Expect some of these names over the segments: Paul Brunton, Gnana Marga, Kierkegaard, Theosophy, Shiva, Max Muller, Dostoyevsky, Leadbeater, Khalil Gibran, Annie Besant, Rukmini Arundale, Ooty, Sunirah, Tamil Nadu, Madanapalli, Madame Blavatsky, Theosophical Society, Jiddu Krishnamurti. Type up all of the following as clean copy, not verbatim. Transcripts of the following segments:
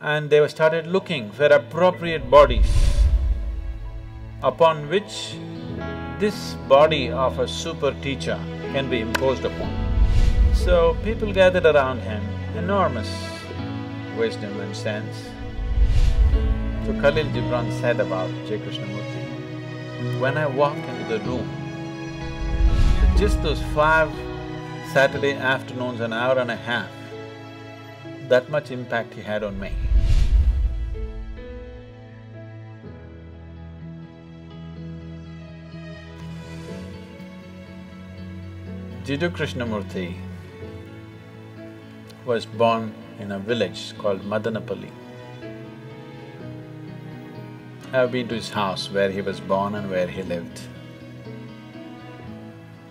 and they started looking for appropriate bodies upon which this body of a super teacher can be imposed upon. So people gathered around him, enormous wisdom and sense. So Khalil Gibran said about J. Krishnamurti, when I walked into the room, just those 5 Saturday afternoons, an hour and a half, that much impact he had on me. Jiddu Krishnamurti was born in a village called Madanapalli. I've been to his house where he was born and where he lived.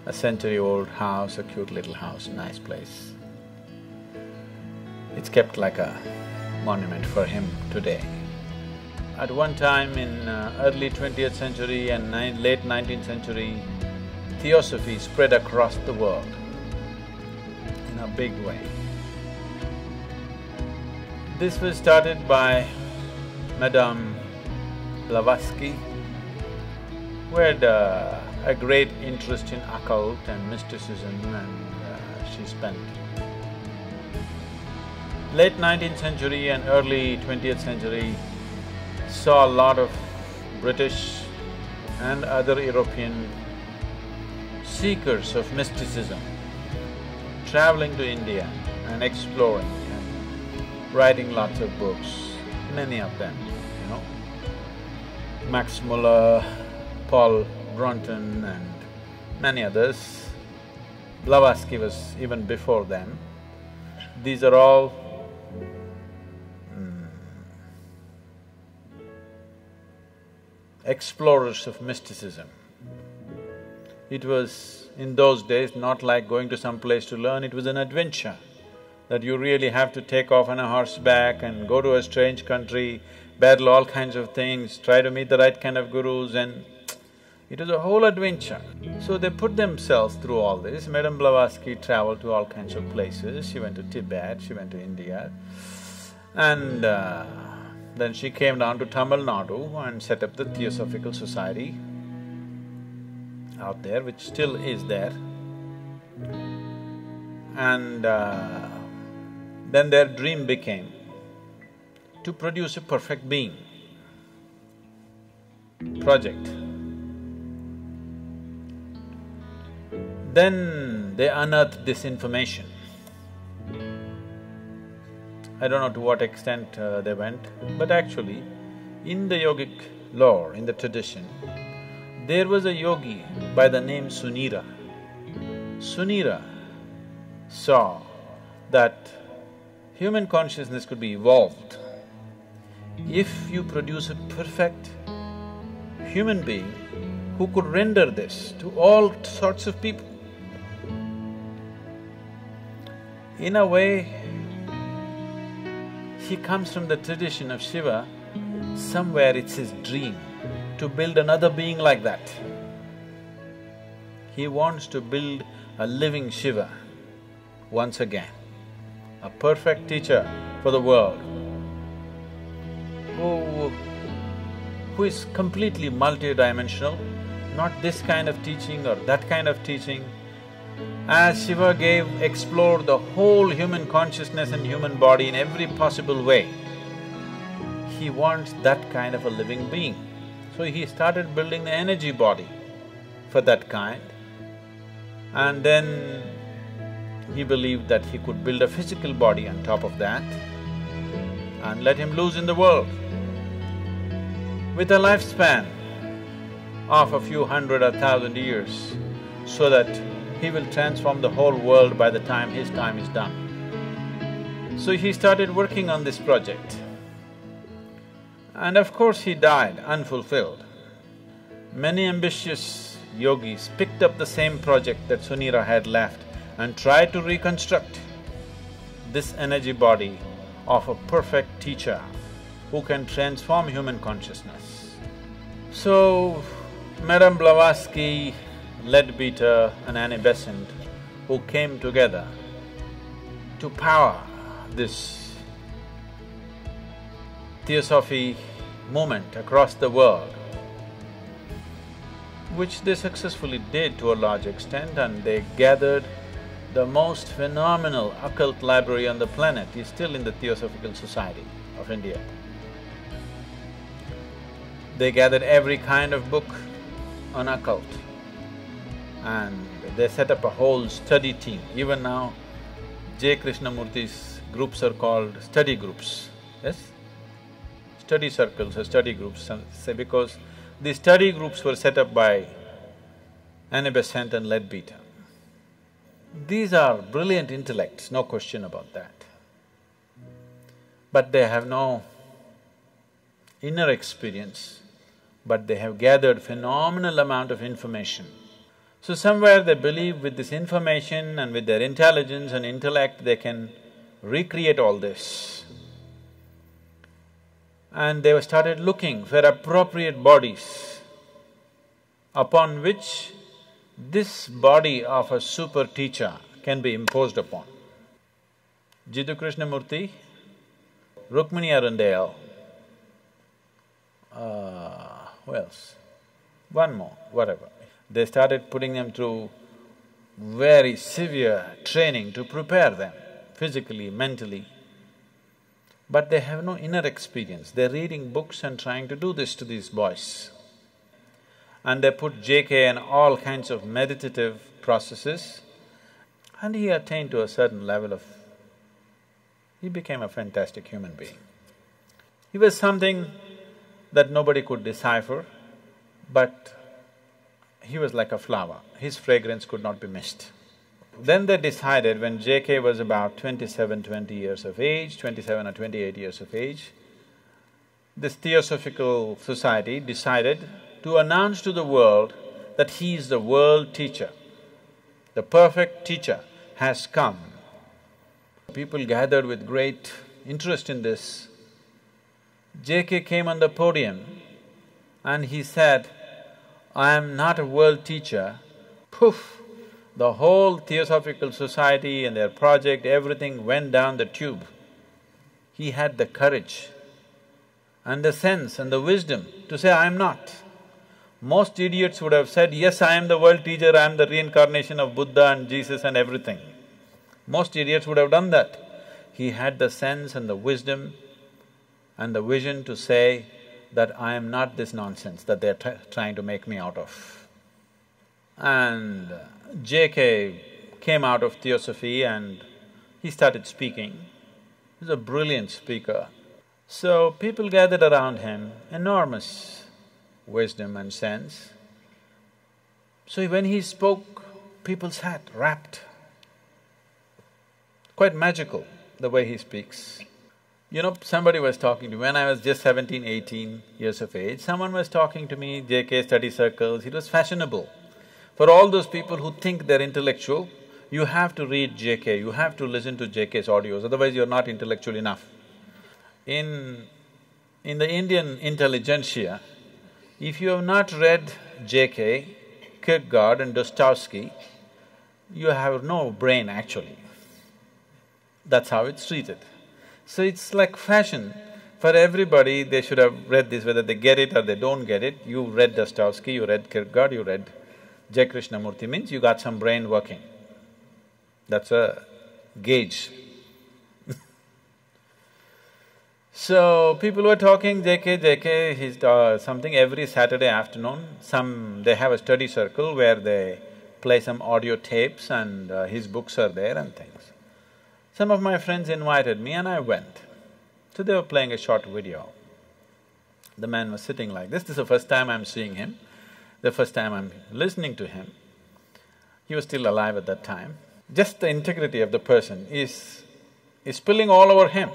A century-old house, a cute little house, nice place. It's kept like a monument for him today. At one time in early 20th century and late 19th century, Theosophy spread across the world in a big way. This was started by Madame Blavatsky, who had a great interest in occult and mysticism, and she spent late 19th century and early 20th century saw a lot of British and other European seekers of mysticism traveling to India and exploring and writing lots of books, many of them, you know. Max Muller, Paul Brunton and many others. Blavatsky was even before them. These are all explorers of mysticism. It was in those days not like going to some place to learn, it was an adventure that you really have to take off on a horseback and go to a strange country, battle all kinds of things, try to meet the right kind of gurus and it was a whole adventure. So they put themselves through all this. Madame Blavatsky traveled to all kinds of places. She went to Tibet, she went to India, and then she came down to Tamil Nadu and set up the Theosophical Society out there, which still is there. And then their dream became to produce a perfect being project. Then they unearthed this information. I don't know to what extent they went, but actually, in the yogic lore, in the tradition, there was a yogi by the name Sunirah. Sunirah saw that human consciousness could be evolved if you produce a perfect human being who could render this to all sorts of people. In a way, he comes from the tradition of Shiva. Somewhere it's his dream to build another being like that. He wants to build a living Shiva once again, a perfect teacher for the world, who is completely multi-dimensional, not this kind of teaching or that kind of teaching. As Shiva gave, explored the whole human consciousness and human body in every possible way, he wants that kind of a living being. So he started building the energy body for that kind, and then he believed that he could build a physical body on top of that and let him loose in the world. With a lifespan of a few hundred or thousand years, so that he will transform the whole world by the time his time is done. So he started working on this project. And of course he died unfulfilled. Many ambitious yogis picked up the same project that Sunirah had left and tried to reconstruct this energy body of a perfect teacher who can transform human consciousness. So, Madame Blavatsky, Leadbeater and Annie Besant, who came together to power this Theosophy movement across the world, which they successfully did to a large extent, and they gathered the most phenomenal occult library on the planet is still in the Theosophical Society of India. They gathered every kind of book on occult and they set up a whole study team. Even now, J. Krishnamurti's groups are called study groups, yes? Study circles or study groups, because the study groups were set up by Annie Besant and Leadbeater. These are brilliant intellects, no question about that. But they have no inner experience, but they have gathered phenomenal amount of information. So somewhere they believe with this information and with their intelligence and intellect, they can recreate all this. And they started looking for appropriate bodies upon which this body of a super teacher can be imposed upon. Jiddu Krishnamurti, Rukmini Arundale, who else? One more, whatever. They started putting them through very severe training to prepare them physically, mentally. But they have no inner experience. They're reading books and trying to do this to these boys. And they put JK and all kinds of meditative processes, and he attained to a certain level of… he became a fantastic human being. He was something that nobody could decipher, but he was like a flower, his fragrance could not be missed. Then they decided when JK was about 27 or 28 years of age, this Theosophical Society decided to announce to the world that he is the world teacher. The perfect teacher has come. People gathered with great interest in this. JK came on the podium and he said, "I am not a world teacher." Poof! The whole Theosophical Society and their project, everything went down the tube. He had the courage and the sense and the wisdom to say, "I am not." Most idiots would have said, "Yes, I am the world teacher, I am the reincarnation of Buddha and Jesus and everything." Most idiots would have done that. He had the sense and the wisdom and the vision to say that I am not this nonsense that they are trying to make me out of. And J.K. came out of Theosophy and he started speaking. He's a brilliant speaker. So people gathered around him, enormous wisdom and sense. So when he spoke, people sat rapt. Quite magical, the way he speaks. You know, somebody was talking to me, when I was just 17, 18 years of age, someone was talking to me, JK study circles, it was fashionable. For all those people who think they're intellectual, you have to read JK, you have to listen to JK's audios, otherwise you're not intellectual enough. In the Indian intelligentsia, if you have not read J.K., Kierkegaard and Dostoyevsky, you have no brain actually. That's how it's treated. So it's like fashion. For everybody, they should have read this, whether they get it or they don't get it. You read Dostoyevsky, you read Kierkegaard, you read J. Krishnamurti, means you got some brain working. That's a gauge. So, people were talking, JK, he's something every Saturday afternoon, they have a study circle where they play some audio tapes and his books are there and things. Some of my friends invited me and I went. So they were playing a short video. The man was sitting like this. This is the first time I'm seeing him, the first time I'm listening to him. He was still alive at that time. Just the integrity of the person is spilling all over him.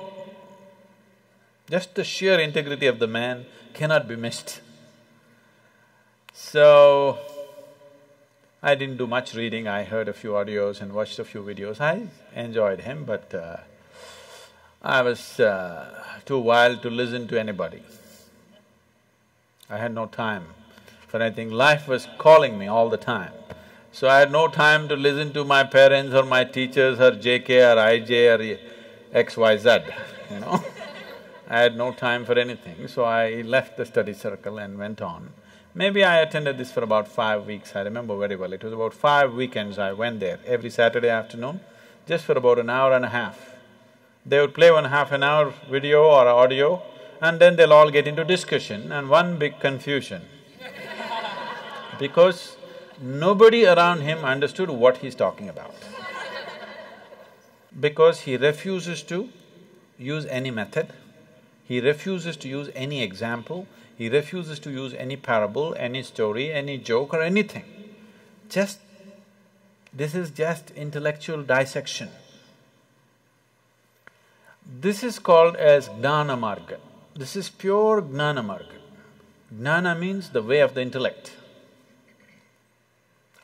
Just the sheer integrity of the man cannot be missed. So, I didn't do much reading, I heard a few audios and watched a few videos. I enjoyed him, but I was too wild to listen to anybody. I had no time for anything. Life was calling me all the time. So I had no time to listen to my parents or my teachers or JK or IJ or XYZ, you know I had no time for anything, so I left the study circle and went on. Maybe I attended this for about 5 weeks, I remember very well. It was about 5 weekends I went there, every Saturday afternoon, just for about an hour and a half. They would play 1/2 an hour video or audio, and then they'll all get into discussion and one big confusion because nobody around him understood what he's talking about. Because he refuses to use any method, he refuses to use any example, he refuses to use any parable, any story, any joke or anything. Just… this is just intellectual dissection. This is called as Gnana Marga. This is pure Gnana Marga. Gnana means the way of the intellect.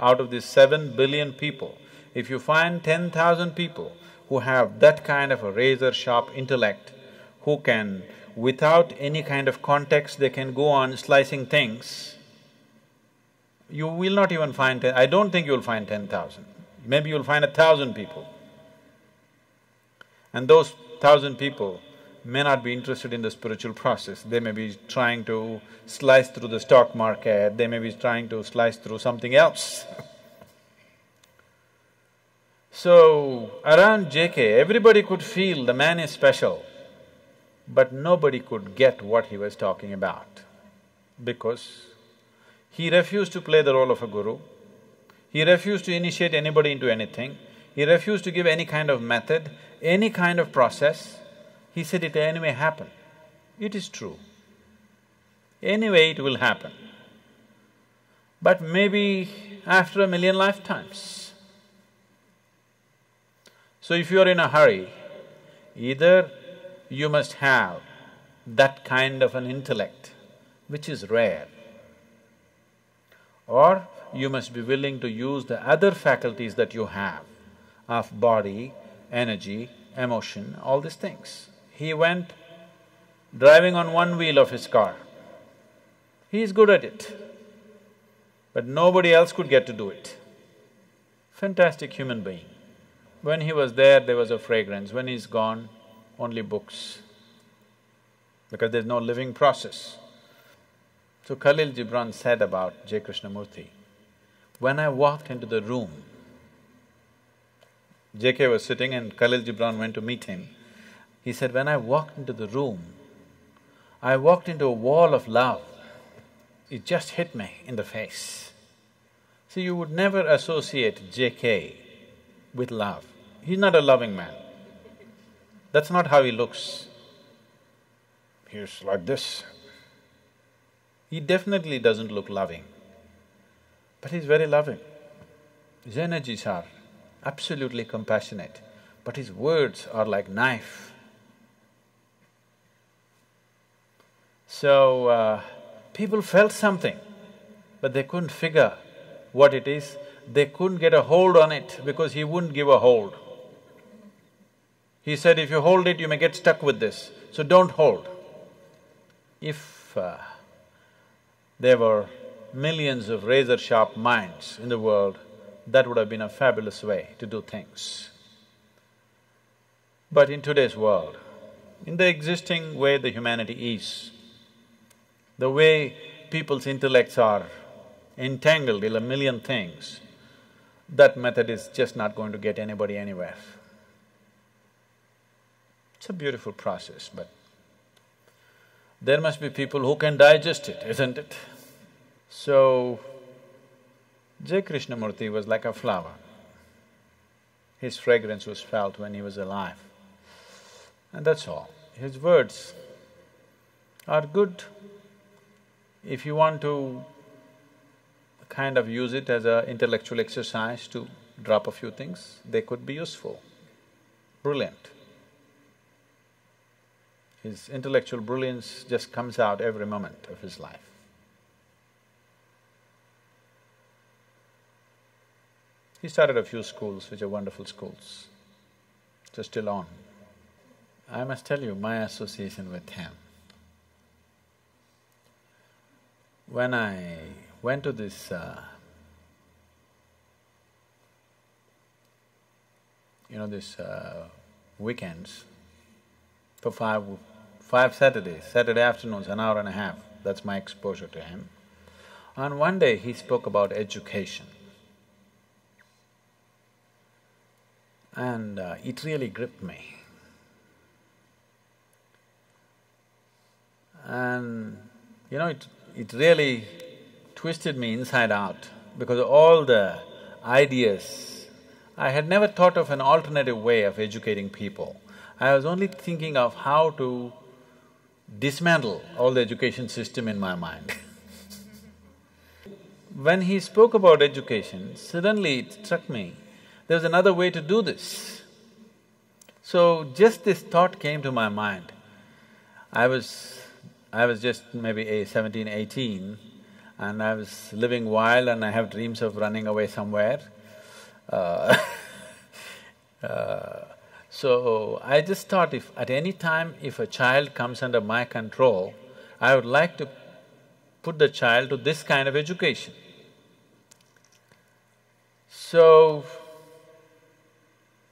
Out of these 7 billion people, if you find 10,000 people who have that kind of a razor-sharp intellect, who can, without any kind of context, they can go on slicing things, you will not even find… I don't think you'll find 10,000. Maybe you'll find 1,000 people. And those 1,000 people may not be interested in the spiritual process. They may be trying to slice through the stock market, they may be trying to slice through something else. So, around JK, everybody could feel the man is special, but nobody could get what he was talking about because he refused to play the role of a guru, he refused to initiate anybody into anything, he refused to give any kind of method, any kind of process. He said it anyway happened. It is true. Anyway it will happen. But maybe after 1,000,000 lifetimes. So if you are in a hurry, either you must have that kind of an intellect, which is rare, or you must be willing to use the other faculties that you have of body, energy, emotion, all these things. He went driving on one wheel of his car. He is good at it, but nobody else could get to do it. Fantastic human being. When he was there, there was a fragrance. When he's gone, only books, because there's no living process. So Khalil Gibran said about J. Krishnamurti, when I walked into the room, JK was sitting and Khalil Gibran went to meet him. He said, when I walked into the room, I walked into a wall of love. It just hit me in the face. See, you would never associate JK with love. He's not a loving man. That's not how he looks. He's like this. He definitely doesn't look loving, but he's very loving. His energies are absolutely compassionate, but his words are like knife. So, people felt something, but they couldn't figure what it is, they couldn't get a hold on it because he wouldn't give a hold. He said, if you hold it, you may get stuck with this, so don't hold. If there were millions of razor-sharp minds in the world, that would have been a fabulous way to do things. But in today's world, in the existing way the humanity is, the way people's intellects are entangled in a million things, that method is just not going to get anybody anywhere. It's a beautiful process, but there must be people who can digest it, isn't it? So, J. Krishnamurti was like a flower. His fragrance was felt when he was alive, and that's all. His words are good. If you want to kind of use it as an intellectual exercise to drop a few things, they could be useful. Brilliant. His intellectual brilliance just comes out every moment of his life. He started a few schools, which are wonderful schools, which are still on. I must tell you my association with him. When I went to this weekends for five Saturday afternoons, an hour and a half, that's my exposure to him. On one day he spoke about education. And it really gripped me. And you know, it really twisted me inside out because all the ideas… I had never thought of an alternative way of educating people. I was only thinking of how to dismantle all the education system in my mind. When he spoke about education, suddenly it struck me, there's another way to do this. So just this thought came to my mind. I was just maybe 17, 18, and I was living wild and I have dreams of running away somewhere. So I just thought if at any time if a child comes under my control, I would like to put the child to this kind of education. So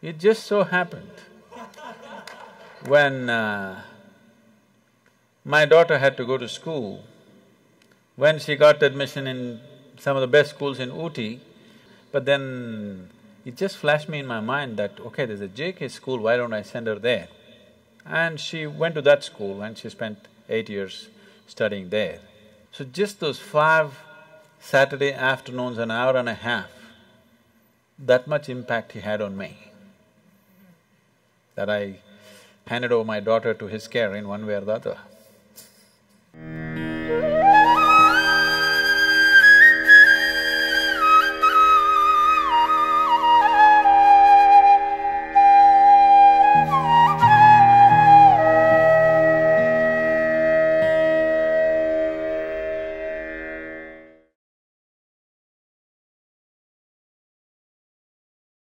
it just so happened when my daughter had to go to school, when she got admission in some of the best schools in Ooty, but then it just flashed me in my mind that, okay, there's a JK school, why don't I send her there? And she went to that school and she spent 8 years studying there. So just those 5 Saturday afternoons, an hour and a half, that much impact he had on me, that I handed over my daughter to his care in one way or the other.